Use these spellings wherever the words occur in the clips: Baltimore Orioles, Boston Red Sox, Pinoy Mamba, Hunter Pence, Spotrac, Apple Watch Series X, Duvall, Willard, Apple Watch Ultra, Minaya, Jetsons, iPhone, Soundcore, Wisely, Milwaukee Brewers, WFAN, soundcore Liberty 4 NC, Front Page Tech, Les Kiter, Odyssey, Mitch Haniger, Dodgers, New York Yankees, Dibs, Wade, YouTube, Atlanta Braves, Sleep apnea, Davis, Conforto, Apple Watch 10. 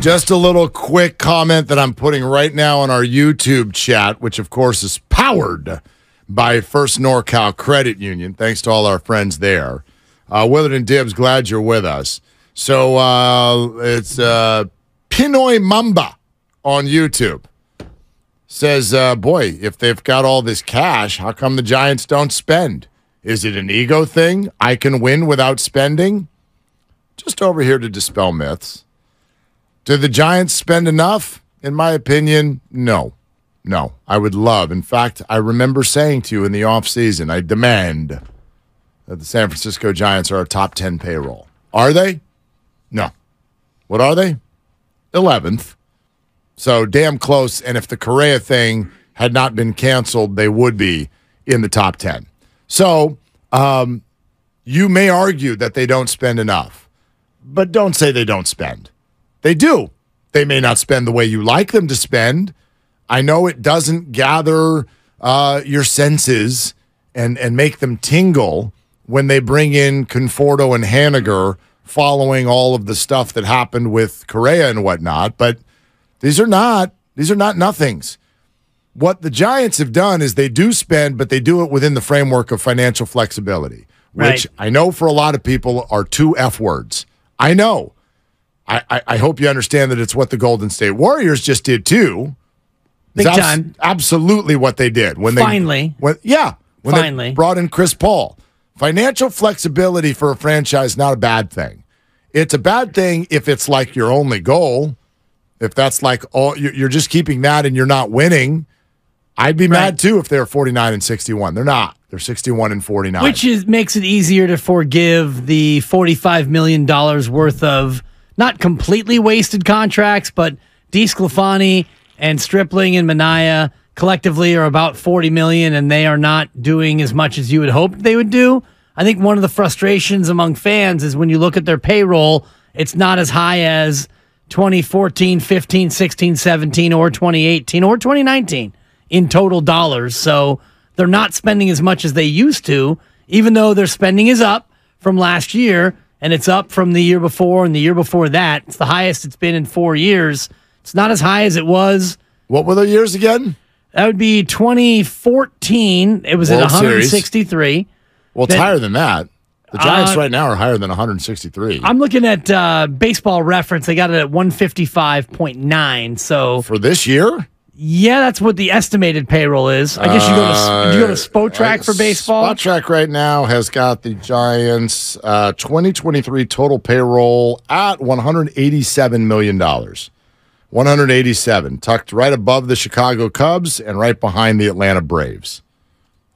Just a little quick comment that I'm putting right now on our YouTube chat, which, of course, is powered by First NorCal Credit Union. Thanks to all our friends there. Willard and Dibs, glad you're with us. So it's Pinoy Mamba on YouTube. Says, boy, if they've got all this cash, how come the Giants don't spend? Is it an ego thing? I can win without spending? Just over here to dispel myths. Do the Giants spend enough? In my opinion, no. No, I would love. In fact, I remember saying to you in the offseason, I demand that the San Francisco Giants are a top 10 payroll. Are they? No. What are they? 11th. So damn close, and if the Correa thing had not been canceled, they would be in the top 10. So you may argue that they don't spend enough, but don't say they don't spend. They do. They may not spend the way you like them to spend. I know it doesn't gather your senses and make them tingle when they bring in Conforto and Haniger following all of the stuff that happened with Correa and whatnot, but these are not nothings. What the Giants have done is they do spend, but they do it within the framework of financial flexibility, which I know for a lot of people are two F words. I know. I hope you understand that it's what the Golden State Warriors just did too. Big time. Absolutely what they did. When they brought in Chris Paul. Financial flexibility for a franchise, not a bad thing. It's a bad thing if it's like your only goal. If that's like all you're just keeping that and you're not winning, I'd be mad too if they're 49-61. They're not. They're 61-49, which makes it easier to forgive the $45 million worth of not completely wasted contracts, but DeSclafani and Stripling and Minaya collectively are about $40 million, and they are not doing as much as you would hope they would do. I think one of the frustrations among fans is when you look at their payroll, it's not as high as 2014, 15, 16, 17, or 2018, or 2019 in total dollars. So they're not spending as much as they used to, even though their spending is up from last year, and it's up from the year before and the year before that. It's the highest it's been in 4 years. It's not as high as it was. What were the years again? That would be 2014. It was at 163. Series. Well, it's higher than that. The Giants right now are higher than 163. I'm looking at Baseball Reference. They got it at 155.9. So for this year? Yeah, that's what the estimated payroll is. I guess you go to Spotrac for baseball. Spotrac right now has got the Giants' 2023 total payroll at $187 million. 187, tucked right above the Chicago Cubs and right behind the Atlanta Braves.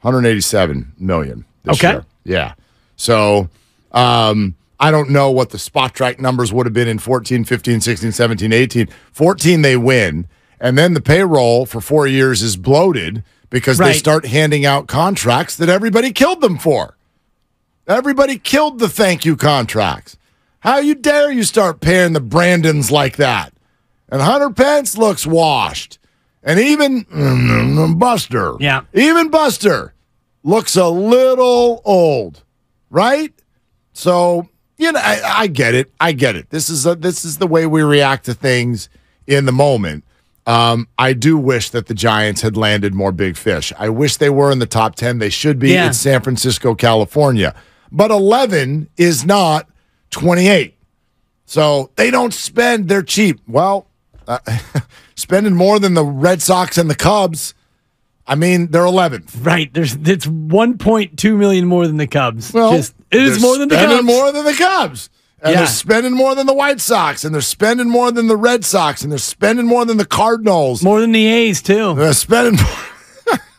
187 million this year. Yeah. So I don't know what the Spotrac numbers would have been in 14, 15, 16, 17, 18. 14, they win. And then the payroll for 4 years is bloated because they start handing out contracts that everybody killed them for. Everybody killed the thank you contracts. How you dare you start paying the Brandons like that? And Hunter Pence looks washed. And even Buster. Yeah. Even Buster looks a little old. Right? So, you know, I get it. I get it. This is the way we react to things in the moment. I do wish that the Giants had landed more big fish. I wish they were in the top 10. They should be in San Francisco, California. But 11 is not 28. So they don't spend. They're cheap. Well, spending more than the Red Sox and the Cubs. I mean, they're 11th. Right. It's 1.2 million more than the Cubs. Well, it is more than the Cubs. They're spending more than the Cubs. And they're spending more than the White Sox. And they're spending more than the Red Sox. And they're spending more than the Cardinals. More than the A's, too. They're spending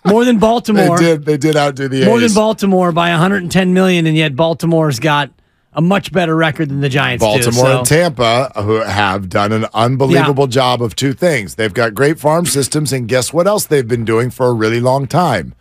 more than Baltimore. They did outdo the A's. More than Baltimore by $110 million, and yet Baltimore's got a much better record than the Giants do. Baltimore and Tampa who have done an unbelievable job of two things. They've got great farm systems, and guess what else they've been doing for a really long time?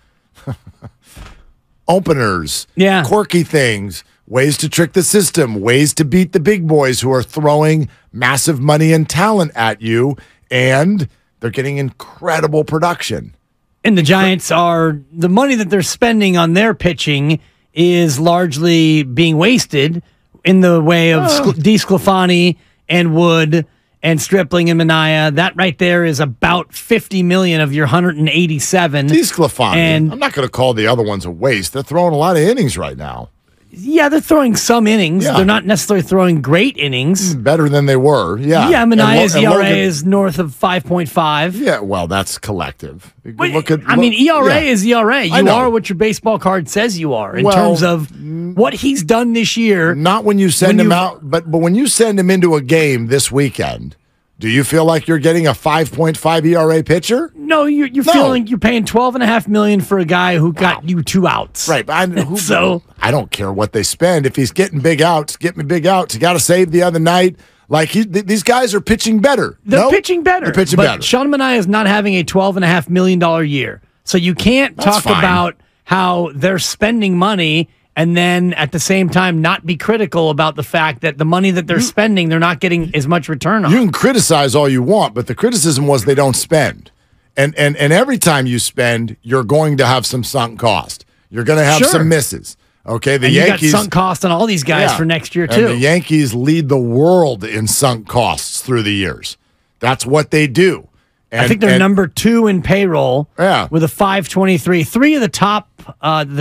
Openers, quirky things, ways to trick the system, ways to beat the big boys who are throwing massive money and talent at you, and they're getting incredible production. And the Giants are – the money that they're spending on their pitching – is largely being wasted in the way of DeSclafani and Wood and Stripling and Minaya. That right there is about $50 million of your 187. DeSclafani. And I'm not going to call the other ones a waste. They're throwing a lot of innings right now. Yeah, they're throwing some innings. Yeah. They're not necessarily throwing great innings. Better than they were, yeah. Yeah, Manaya's ERA is north of 5.5. Yeah, well, that's collective. ERA is ERA. You are what your baseball card says you are in terms of what he's done this year. Not when you send him out, but when you send him into a game this weekend, do you feel like you're getting a 5.5 ERA pitcher? No, you're feeling you're paying $12.5 million for a guy who got you two outs. Right. But I don't care what they spend. If he's getting big outs, get me big outs. You got to save the other night. Like these guys are pitching better. They're pitching better. Sean Minaya is not having a $12.5 million year. So you can't talk about how they're spending money and then at the same time not be critical about the fact that the money that they're spending, they're not getting as much return on. You can criticize all you want, but the criticism was they don't spend. And every time you spend, you're going to have some sunk cost. You're going to have some misses. Okay, the Yankees got sunk cost on all these guys for next year, too. And the Yankees lead the world in sunk costs through the years. That's what they do. I think they're number two in payroll with a 523. Three of the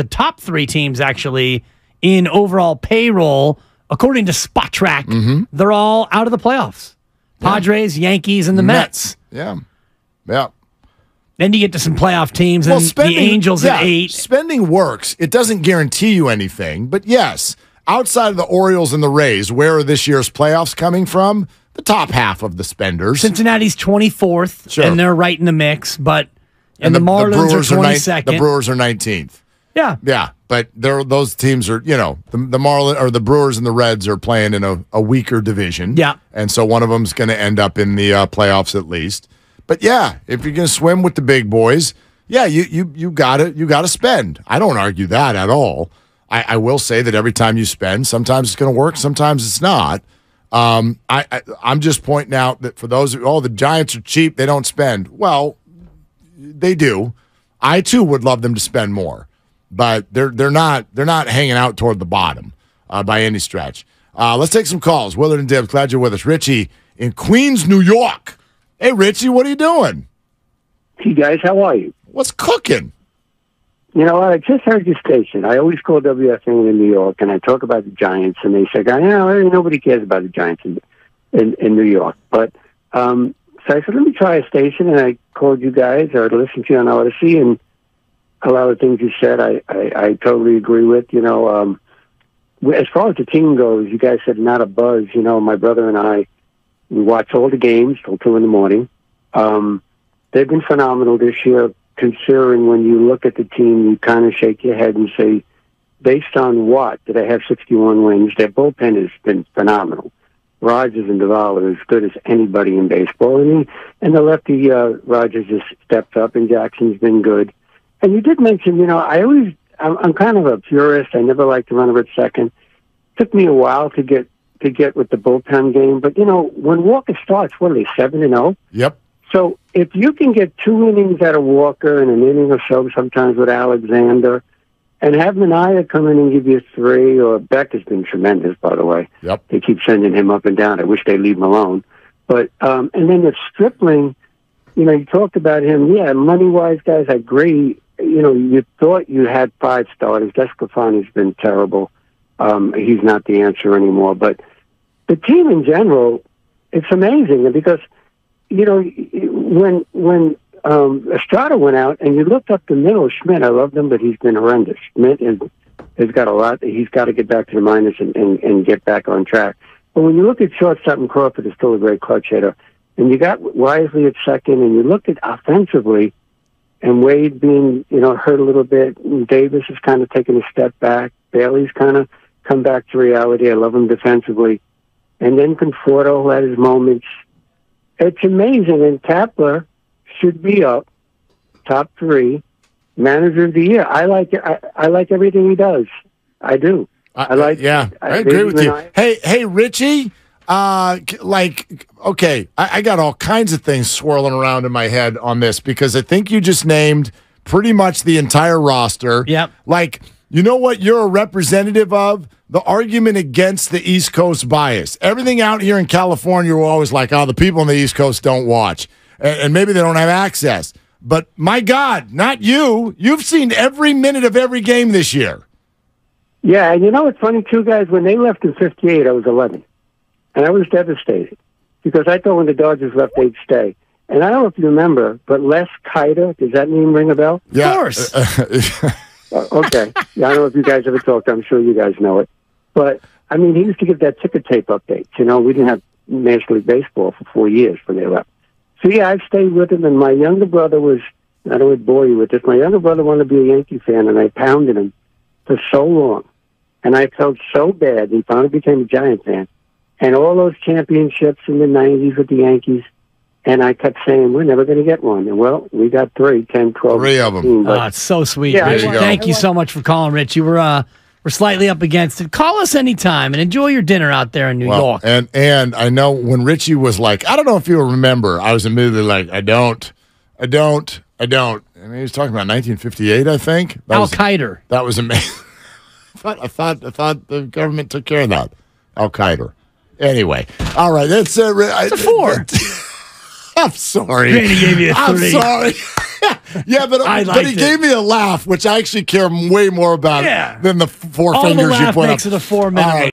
top three teams, actually, in overall payroll, according to Spotrac, they're all out of the playoffs. Padres, Yankees, and the Mets. Yeah. Yeah. Then you get to some playoff teams and the Angels at 8. Spending works. It doesn't guarantee you anything. But, yes, outside of the Orioles and the Rays, where are this year's playoffs coming from? The top half of the spenders. Cincinnati's 24th, and they're right in the mix. But and the Marlins are 22nd. The Brewers are 19th. Yeah, yeah, but those teams are the Marlins or the Brewers and the Reds are playing in a weaker division. Yeah, and so one of them's going to end up in the playoffs at least. But yeah, if you're going to swim with the big boys, you got to spend. I don't argue that at all. I will say that every time you spend, sometimes it's going to work, sometimes it's not. I'm just pointing out that for those who, the Giants are cheap, they don't spend. Well, they do. I too would love them to spend more, but they're not hanging out toward the bottom by any stretch. Let's take some calls. Willard and Dibs, glad you're with us. Richie in Queens, New York. Hey Richie, what are you doing? Hey guys, how are you? What's cooking? You know, I just heard your station. I always call WFAN in New York, and I talk about the Giants, and they say, nobody cares about the Giants in New York. But so I said, let me try a station, and I called you guys, or listened to you on Odyssey, and a lot of the things you said I totally agree with. As far as the team goes, you guys said not a buzz. My brother and I, we watch all the games till 2 in the morning. They've been phenomenal this year, considering when you look at the team, you kind of shake your head and say, based on what? Do they have 61 wins? Their bullpen has been phenomenal. Rogers and Duvall are as good as anybody in baseball. And the lefty, Rogers, has stepped up, and Jackson's been good. And you did mention, I'm kind of a purist. I never like to run over second. It took me a while to get with the bullpen game. But, when Walker starts, what are they, 7-0? Yep. So if you can get 2 innings out of Walker and an inning or so sometimes with Alexander, and have Minaya come in and give you 3, or Beck has been tremendous, by the way. Yep. They keep sending him up and down. I wish they'd leave him alone. But and then if Stripling, you talked about him. Yeah, money-wise, guys, I agree. You thought you had 5 starters. DeSclafani's been terrible. He's not the answer anymore. But the team in general, it's amazing because when Estrada went out and you looked up the middle, Schmitt, I loved him, but he's been horrendous. Schmitt has got a lot. He's got to get back to the minors and get back on track. But when you look at shortstop and Crawford, is still a great clutch hitter. And you got Wisely at second, and you looked at offensively, and Wade being, hurt a little bit. And Davis has kind of taken a step back. Bailey's kind of come back to reality. I love him defensively. And then Conforto had his moments. It's amazing, and Tapler should be up, top 3, manager of the year. I like it. I like everything he does. I do. I like. Yeah, I agree with you. Hey, Richie. I got all kinds of things swirling around in my head on this because I think you just named pretty much the entire roster. Yep. You know what you're a representative of? The argument against the East Coast bias. Everything out here in California, we're always like, oh, the people on the East Coast don't watch. And maybe they don't have access. But my God, not you. You've seen every minute of every game this year. Yeah, and you know what's funny, too, guys? When they left in 58, I was 11. And I was devastated because I thought when the Dodgers left, they'd stay. And I don't know if you remember, but Les Kiter, does that name ring a bell? Yeah. Of course. Okay. Yeah, I don't know if you guys ever talked. I'm sure you guys know it. But, I mean, he used to give that ticker tape updates. You know, we didn't have National League Baseball for 4 years when they left. So, yeah, I stayed with him, and my younger brother was, I don't want to bore you with this, my younger brother wanted to be a Yankee fan, and I pounded him for so long. And I felt so bad. He finally became a Giant fan. And all those championships in the 90s with the Yankees, and I kept saying, we're never going to get one. And, well, we got 3, 10, 12. 3 of them. Oh, it's so sweet. Yeah, Rich. Thank you so much for calling, Rich. You were slightly up against it. Call us anytime and enjoy your dinner out there in New York. And I know when Richie was like, I don't know if you remember, I was immediately like, I don't. I mean, he was talking about 1958, I think. Al-Qaeda. That was amazing. I thought the government took care of that. Al-Qaeda. Anyway. All right. That's a 4. I'm sorry. Randy gave me a 3. I'm sorry. Yeah, but he gave me a laugh, which I actually care way more about than the four fingers you put up. All the laugh makes it a 4 minute.